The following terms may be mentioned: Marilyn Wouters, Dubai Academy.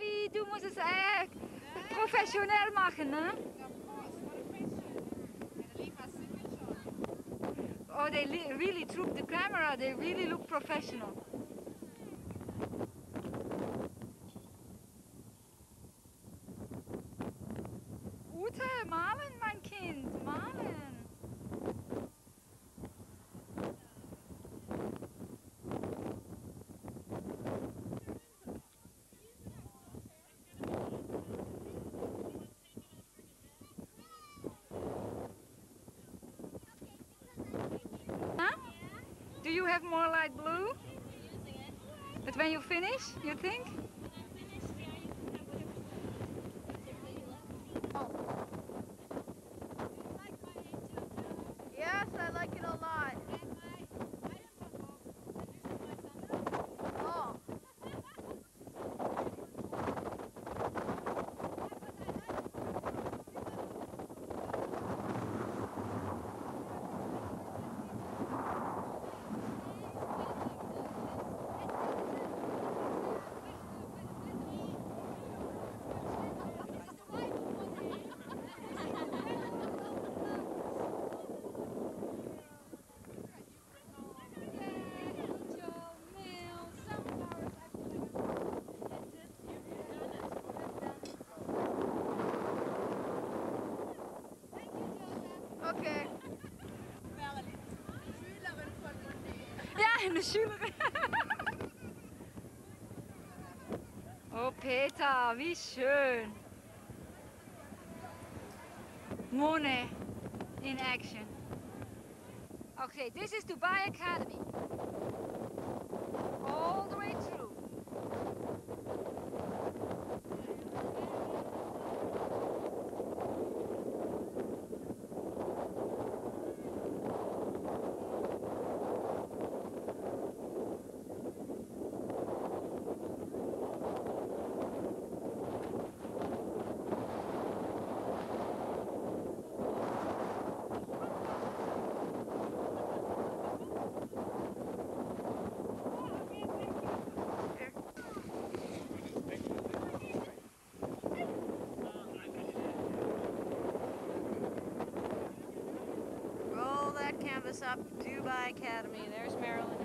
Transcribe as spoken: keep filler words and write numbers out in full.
wie, du musst es echt professionell machen, ne? Oh, they really took the camera, they really look professional. Ute, Marlen, mein Kind, Marlen. Do you have more light blue? But when you finish, you think? Yes, I like it a lot. Okay. Marilyn, Schülerin von Dubai. Ja, eine Schülerin. Oh, Peter, wie schön. Monet in action. Okay, this is Dubai Academy. All the way through. Up Dubai Academy. There's Marilyn.